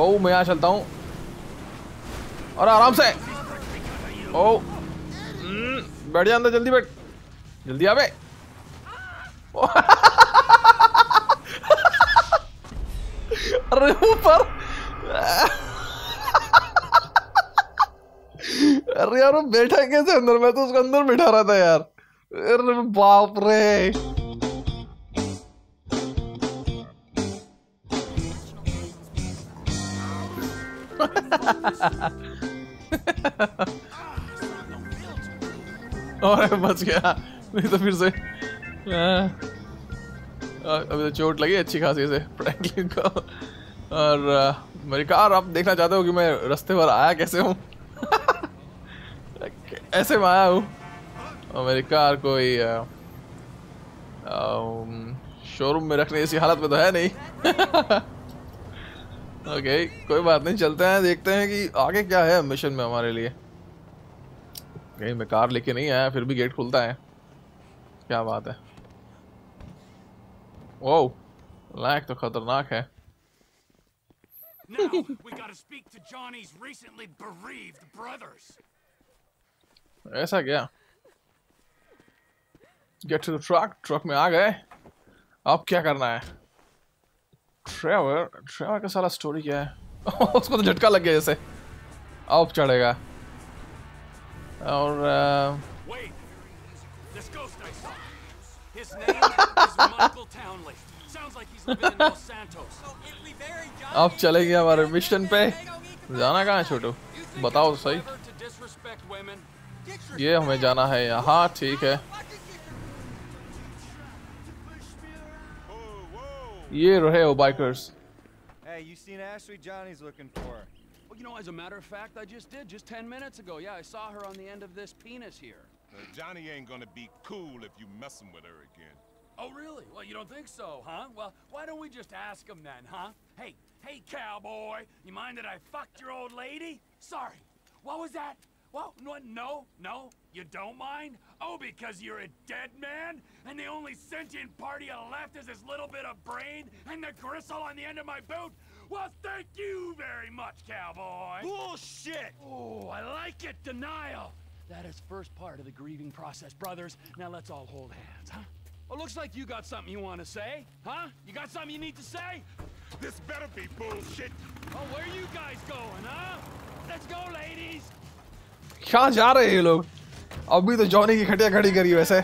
ओह मैं यहाँ चलता हूँ और आराम से। ओह बैठ जा अंदर, जल्दी बैठ, जल्दी आ बे। अरे ऊपर, अरे यार वो बैठा कैसे अंदर? मैं तो उसको अंदर बिठा रहा था यार। अरे बाप रे, और बच गया, नहीं तो फिर से अभी तो चोट लगी अच्छी खासी से फ्रैंकलिन को। और मेरी कार, आप देखना चाहते हो कि मैं रास्ते पर आया कैसे हूँ। ऐसे मैं आया हूँ और मेरी कार कोई शोरूम में रखने जैसी हालत में तो है नहीं। ओके कोई बात नहीं, चलते हैं, देखते हैं कि आगे क्या है मिशन में हमारे लिए। कहीं मैं कार लेके नहीं आया, फिर भी गेट खुलता है, क्या बात है। ओह लैग तो खतरनाक है। ऐसा क्या? Get to the truck, truck में आ गए, अब क्या करना है? ट्रेवर का साला स्टोरी क्या है? उसको तो झटका लग गया जैसे, अब चढ़ेगा। और अब चलेंगे हमारे मिशन पे। जाना कहाँ है छोटू, बताओ सही। ये हमें जाना है यहाँ, ठीक है। ये रहे हो bikers. Hey, you seen Ashley? Johnny's looking for her. Well, you know, as a matter of fact, I just did, just 10 minutes ago. Yeah, I saw her on the end of this penis here. Johnny ain't gonna be cool if you messing with her again. Oh, really? Well, you don't think so, huh? Well, why don't we just ask him then, huh? Hey, hey, cowboy, you mind that I fucked your old lady? Sorry. What was that? Well, no, you don't mind? Oh, because you're a dead man? And the only sentient part of you left is this little bit of brain and the gristle on the end of my boot? Well, thank you very much, cowboy! Bullshit! Oh, I like it, denial! That is first part of the grieving process, brothers. Now let's all hold hands, huh? Well, looks like you got something you want to say, huh? You got something you need to say? This better be bullshit! Oh, where you guys going, huh? Let's go, ladies! क्या जा रहे हैं ये लोग? अभी तो Johnny की खटिया खड़ी करी वैसे।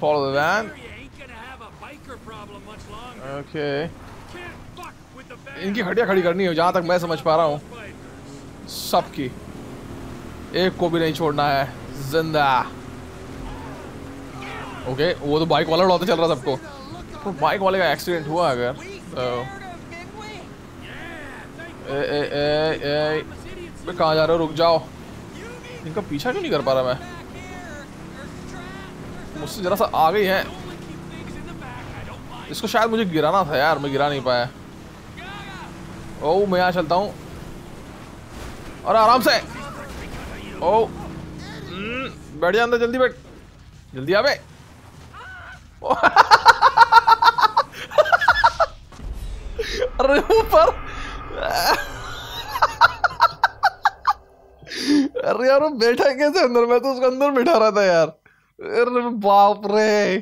Follow the van. ओके। इनकी खटिया खड़ी करनी है जहाँ तक मैं समझ पा रहा हूँ, सबकी, एक को भी नहीं छोड़ना है जिंदा। ओके वो तो बाइक वाला उड़ाते चल रहा सबको, तो बाइक वाले का एक्सीडेंट हुआ अगर तो। मैं कहाँ जा रहा हूँ, रुक जाओ। इनका पीछा क्यों नहीं कर पा रहा मैं? मुझसे जरा सा आ गई है। इसको शायद मुझे गिराना था यार, मैं गिरा नहीं पाया। ओह मैं यहाँ चलता हूँ और आराम से। ओह बैठ जा अंदर, जल्दी बैठ, जल्दी आ बे। अरे ऊपर, अरे यार वो बैठा कैसे अंदर? मैं तो उसको अंदर बिठा रहा था यार। अरे बाप रे।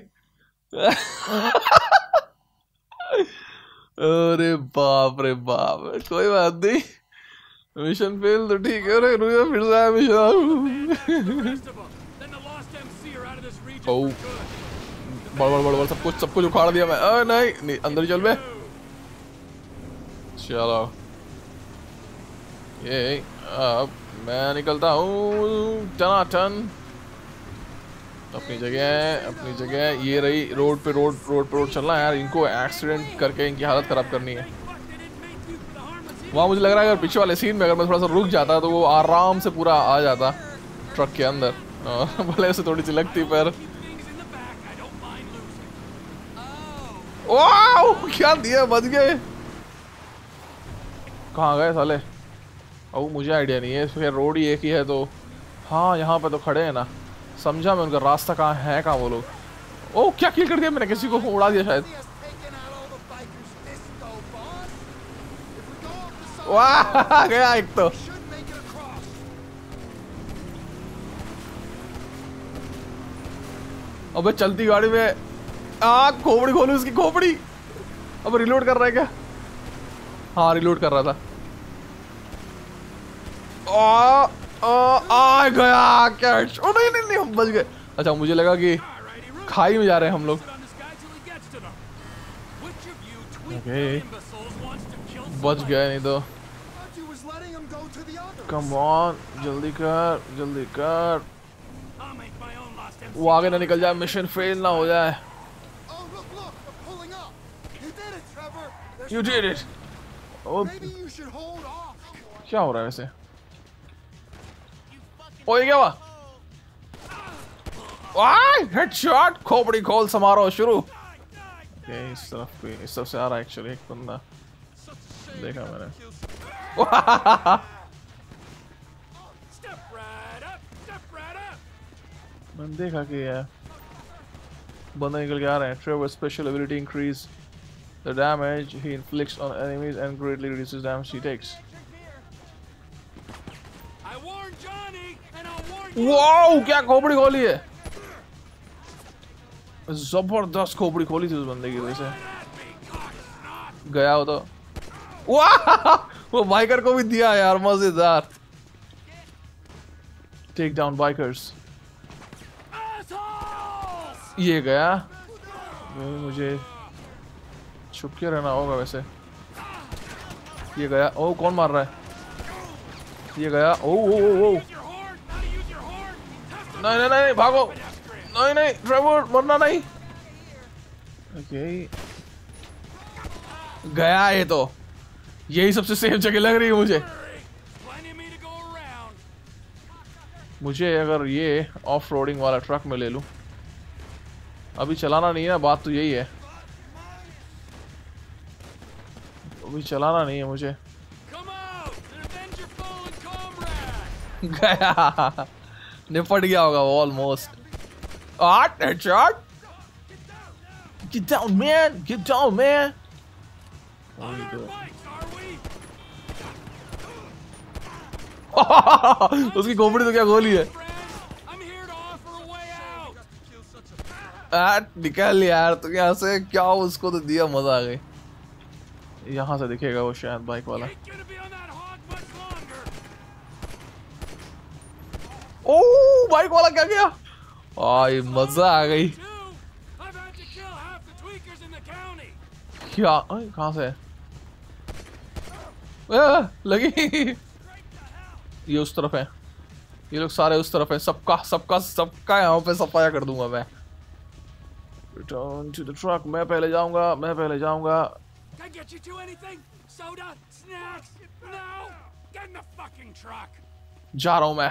अरे बाप रे बाप, कोई बात नहीं, मिशन फेल तो ठीक है। अरे रुक जा, फिर से आया मिशन। ओ बड़ सब कुछ उखाड़ दिया मैं। अरे नहीं अंदर ही चल बे। चलो ये अब मैं निकलता हूँ टनाटन अपनी जगह। ये रही रोड पे रोड चलना है यार। इनको एक्सीडेंट करके इनकी हालत ख़राब करनी है। वहाँ मुझे लग रहा है अगर पीछे वाले सीन में अगर मैं थोड़ा सा रुक जाता तो वो आराम से पूरा आ जाता ट्रक के अंदर। भले ऐसे थोड़ी सी लगती पर। ओह क्या दिया, बच गए। कहाँ गए साले? और मुझे आइडिया नहीं है, फिर रोड ही एक ही है तो। हाँ यहाँ पे तो खड़े हैं ना, समझा मैं उनका रास्ता कहाँ है, कहाँ वो लोग। ओह क्या किल कर दिया मैंने, किसी को उड़ा दिया शायद। Wow, exacto. अबे चलती गाड़ी में आ खोपड़ी खोलो उसकी खोपड़ी। अब रिलोड कर रहा है क्या? हाँ रिलोड कर रहा था। आ, आ, आ गया क्या? ओ नहीं नहीं नहीं हम बच गए। अच्छा मुझे लगा कि खाई में जा रहे हैं हम लोग। बच गए नहीं तो। कम ऑन जल्दी कर जल्दी कर। वो आगे ना निकल जाए, मिशन फेल ना हो जाए। You did it. Oh, क्या हो रहा है वैसे? ओ ये क्या हुआ? वाह हेडशॉट, खोपड़ी खोल समारोह शुरू। इस तरफ पे इस तरफ से आ रहा है एक्चुअली एक बंदा, देखा मैंने। मैंने देखा कि बंदा निकल के आ रहा है। Trevor special ability increase the damage he inflicts on enemies and greatly reduces damage he takes. Wow क्या खोपड़ी खोली है, जबरदस्त खोपड़ी खोली थी उस बंदे की वजह से। गया हो तो वो बाइकर को भी दिया यार, मजेदार। Take down bikers. ये गया, मुझे छुप के रहना होगा वैसे। ये गया, ओ कौन मार रहा है? ये गया, ओ ओ ओ ओ नहीं नहीं नहीं भागो, नहीं नहीं ट्रेवर मरना नहीं। ओके गया, ये तो यही सबसे सेफ जगह लग रही है मुझे। मुझे अगर ये ऑफ रोडिंग वाला ट्रक में ले लूं, अभी चलाना नहीं है, बात तो यही है, अभी चलाना नहीं है मुझे। गया, निपट गया होगा वो ऑलमोस्ट। आर्ट headshot. Get down man, get down man। उसकी खोपड़ी तो क्या गोली है। निकल यार तो यहाँ से, क्या उसको तो दिया, मजा आ गई। यहाँ से दिखेगा वो शायद बाइक वाला। ओ बाइक वाला क्या गया, आई मजा आ गई। क्या कहाँ से लगी? ये उस तरफ है, ये लोग सारे उस तरफ है। सबका सबका सबका यहाँ पे सफाया कर दूंगा मैं। Return to the truck. मैं पहले जाऊंगा, मैं पहले जाऊंगा। जा रहा हूं मैं।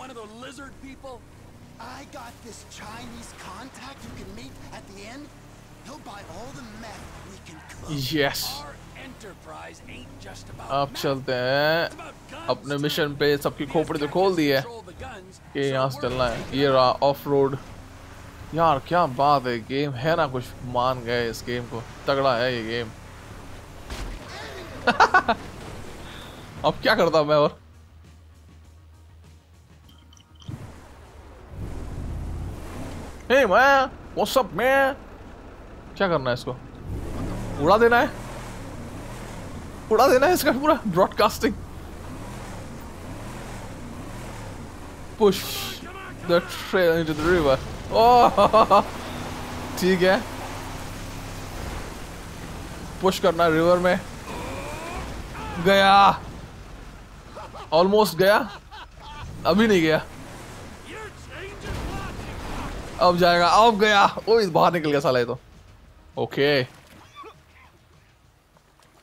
यस अब चलते हैं अपने मिशन पे। सबकी खोपड़ी तो खोल दी है कि यहाँ से चलना है। ये रहा ऑफ रोड। यार क्या बात है, गेम है ना कुछ, मान गए इस गेम को, तगड़ा है ये गेम। अब क्या करता मैं और। हे मैं वो सब में क्या करना है, इसको उड़ा देना है, उड़ा देना है इसका पूरा broadcasting. Push the trail into the river. Oh, ठीक है। पुश करना रिवर में। गया, ऑलमोस्ट गया, अभी नहीं गया। अब जाएगा, अब गया। ओ बाहर निकल गया साला ये तो। Okay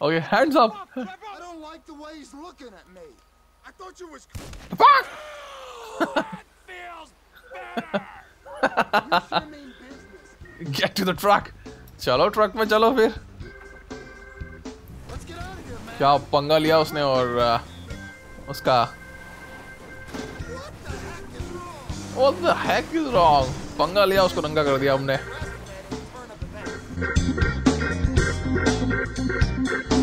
okay hands up. I thought you was fuck. Oh, that feels better. Get to the truck. चलो ट्रक में चलो फिर. क्या पंगा लिया उसने और उसका. What the heck is wrong? पंगा लिया उसको नंगा कर दिया हमने.